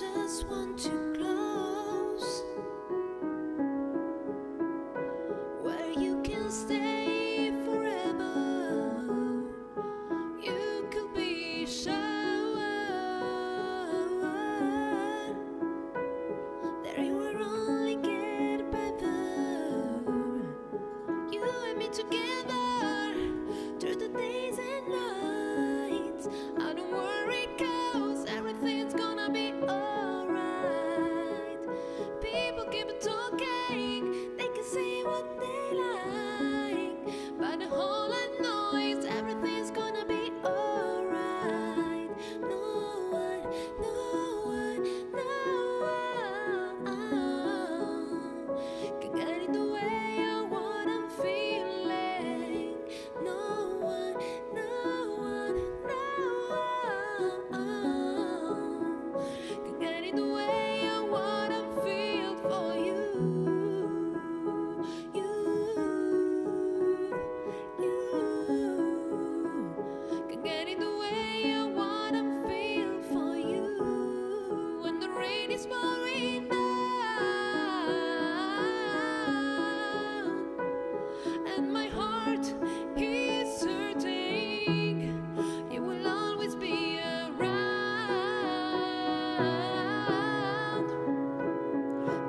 just want to close, where you can stay forever. You could be showered there, you will only get better. You and me together through the days and nights. I don't worry, cause everything's gonna be alright. People keep talking, they can say what they like, but the whole lot noise, everything's gonna be alright. No one can get in the way of what I'm feeling. No one can get in the way of what I feel for you. Can get in the way of what I feel for you. When the rain is pouring down and my heart is hurting, you will always be around.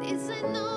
This I know.